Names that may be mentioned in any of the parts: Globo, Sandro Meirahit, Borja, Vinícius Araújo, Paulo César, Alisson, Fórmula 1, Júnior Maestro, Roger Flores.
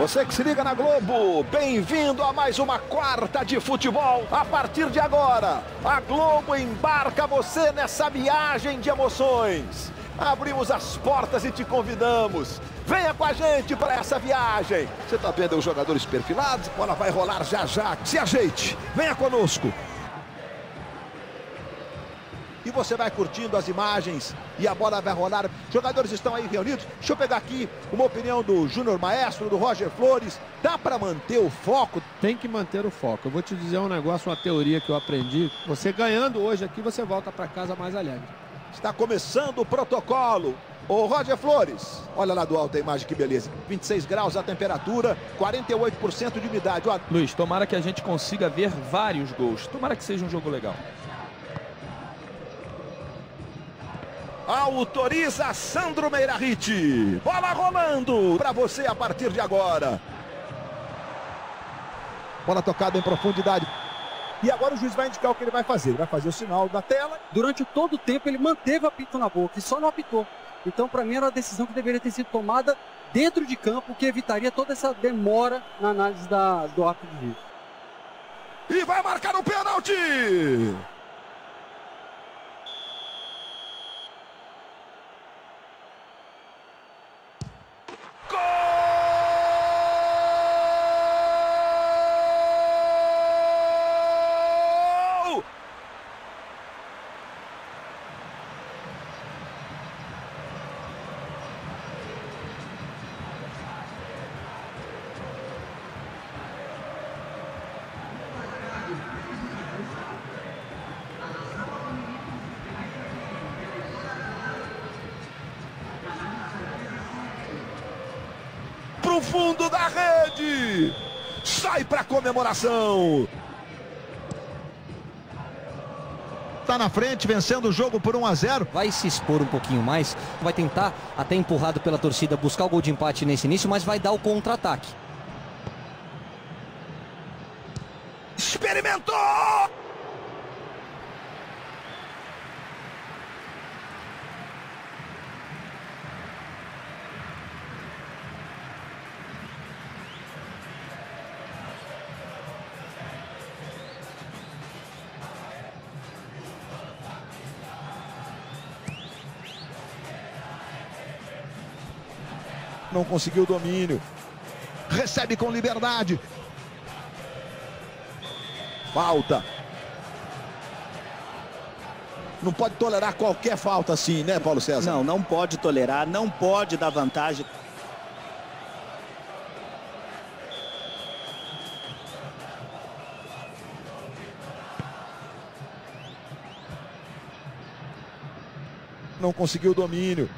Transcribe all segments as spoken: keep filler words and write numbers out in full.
Você que se liga na Globo, bem-vindo a mais uma quarta de futebol. A partir de agora, a Globo embarca você nessa viagem de emoções. Abrimos as portas e te convidamos. Venha com a gente para essa viagem. Você está vendo os jogadores perfilados? A bola vai rolar já já. Se ajeite, venha conosco. E você vai curtindo as imagens e a bola vai rolar. Jogadores estão aí reunidos. Deixa eu pegar aqui uma opinião do Júnior Maestro, do Roger Flores. Dá para manter o foco? Tem que manter o foco. Eu vou te dizer um negócio, uma teoria que eu aprendi. Você ganhando hoje aqui, você volta para casa mais alegre. Está começando o protocolo. Ô Roger Flores, olha lá do alto a imagem, que beleza. vinte e seis graus a temperatura, quarenta e oito por cento de umidade. Olha. Luiz, tomara que a gente consiga ver vários gols. Tomara que seja um jogo legal. Autoriza Sandro Meirahit. Bola rolando para você a partir de agora. Bola tocada em profundidade. E agora o juiz vai indicar o que ele vai fazer. Ele vai fazer o sinal da tela. Durante todo o tempo ele manteve o apito na boca e só não apitou. Então, para mim, era uma decisão que deveria ter sido tomada dentro de campo, que evitaria toda essa demora na análise da, do árbitro de vídeo. E vai marcar o pênalti! Fundo da rede, sai para comemoração. Tá na frente, vencendo o jogo por um a zero. Vai se expor um pouquinho mais, vai tentar, até empurrado pela torcida, buscar o gol de empate nesse início, mas vai dar o contra-ataque. Experimentou! Não conseguiu o domínio. Recebe com liberdade. Falta. Não pode tolerar qualquer falta assim, né, Paulo César? Não, não pode tolerar, não pode dar vantagem. Não conseguiu o domínio.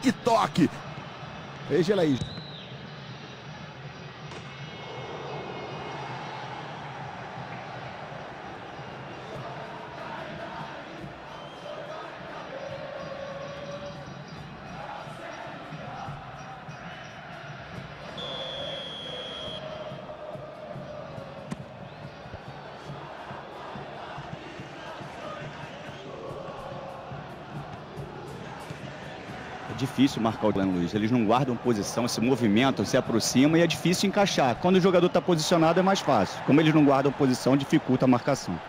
Que toque! Veja ele aí. Difícil marcar o Glenn Luiz, eles não guardam posição, se movimentam, se aproximam e é difícil encaixar. Quando o jogador está posicionado é mais fácil. Como eles não guardam posição, dificulta a marcação.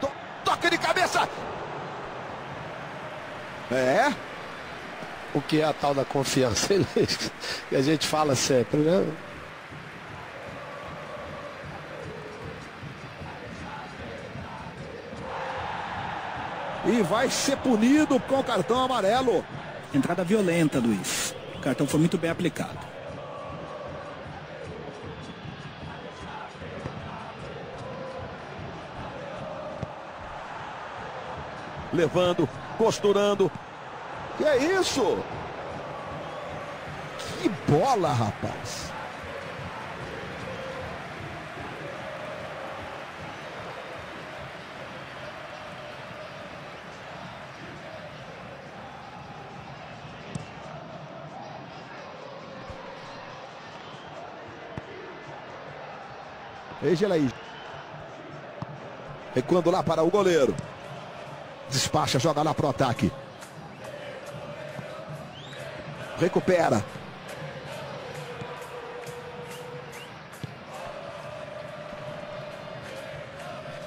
To- toque de cabeça! É? O que é a tal da confiança, Luiz? Que a gente fala sempre, né? E vai ser punido com o cartão amarelo. Entrada violenta, Luiz. O cartão foi muito bem aplicado. Levando, costurando. Que é isso? Que bola, rapaz. Veja ele aí. Recuando lá para o goleiro. Despacha, joga lá pro ataque. recupera.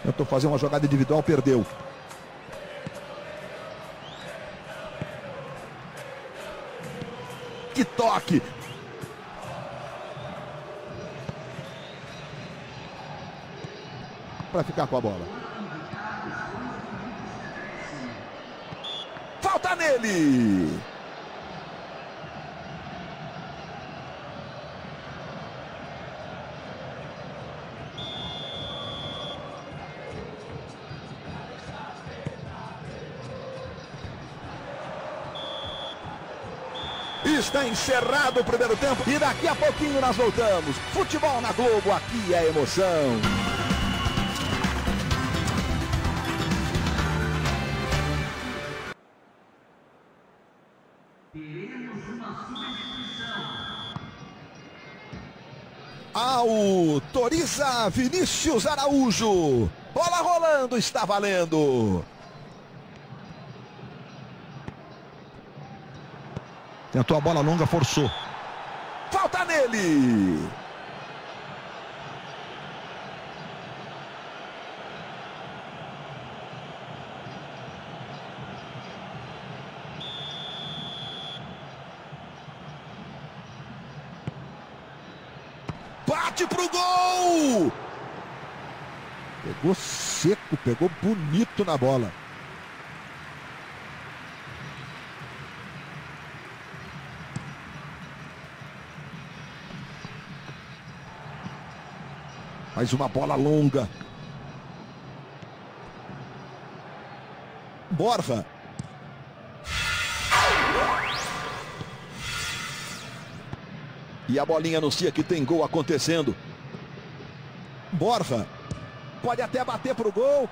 Tentou fazer uma jogada individual, perdeu. Que toque! Para ficar com a bola. Falta nele! Está encerrado o primeiro tempo e daqui a pouquinho nós voltamos. Futebol na Globo, aqui é emoção. Autoriza Vinícius Araújo. Bola rolando, está valendo. Tentou a bola longa, forçou. Falta nele. Bate pro gol! Pegou seco, pegou bonito na bola. Mais uma bola longa. Borja. E a bolinha anuncia que tem gol acontecendo. Borja. Pode até bater pro gol.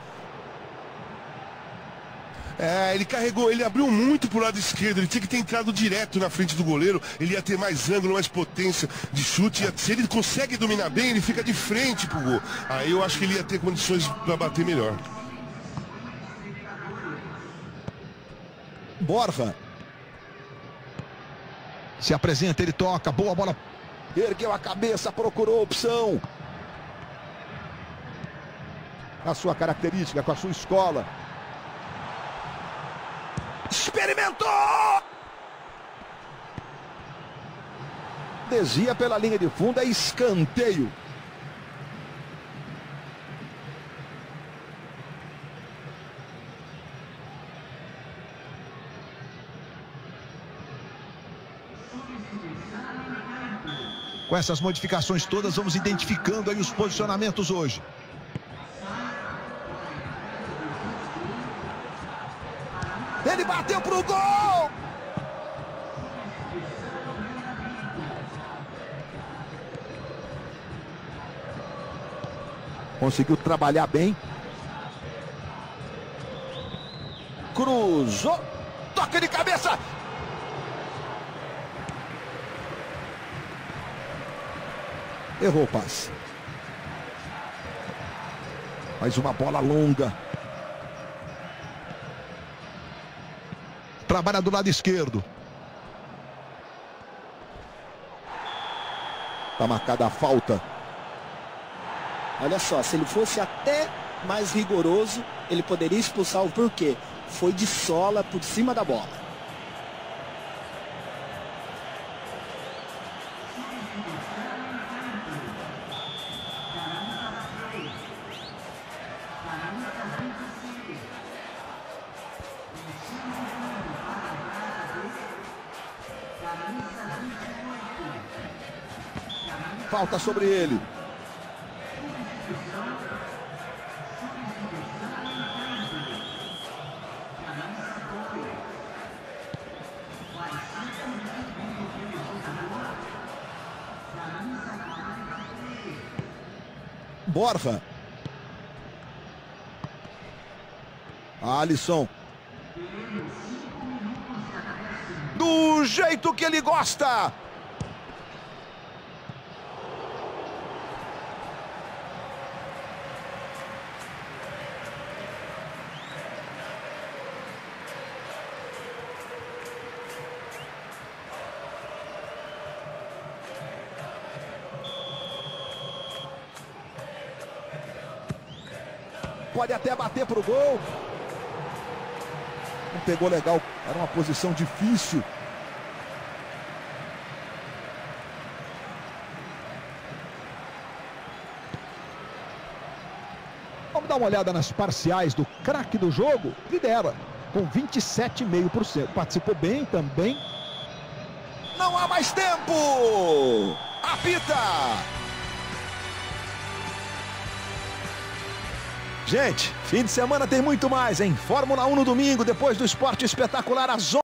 É, ele carregou, ele abriu muito pro lado esquerdo. Ele tinha que ter entrado direto na frente do goleiro. Ele ia ter mais ângulo, mais potência de chute. Se ele consegue dominar bem, ele fica de frente pro gol. Aí eu acho que ele ia ter condições para bater melhor. Borja. Se apresenta, ele toca, boa bola. Ergueu a cabeça, procurou a opção. A sua característica, com a sua escola. Experimentou! Desvia pela linha de fundo, é escanteio. Com essas modificações todas, vamos identificando aí os posicionamentos hoje. Ele bateu pro gol! Conseguiu trabalhar bem. Cruzou. Toque de cabeça! Errou o passe. Mais uma bola longa. Trabalha do lado esquerdo. Tá marcada a falta. Olha só, se ele fosse até mais rigoroso, ele poderia expulsar o porquê. Foi de sola por cima da bola. Falta sobre ele. Borja. Alisson. Do jeito que ele gosta. pode até bater para o gol. Não pegou legal, era uma posição difícil. Vamos dar uma olhada nas parciais do craque do jogo. Lidera com vinte e sete vírgula cinco por cento. Participou bem também. Não há mais tempo! Apita! Gente, fim de semana tem muito mais, hein? Fórmula um no domingo, depois do esporte espetacular às onze.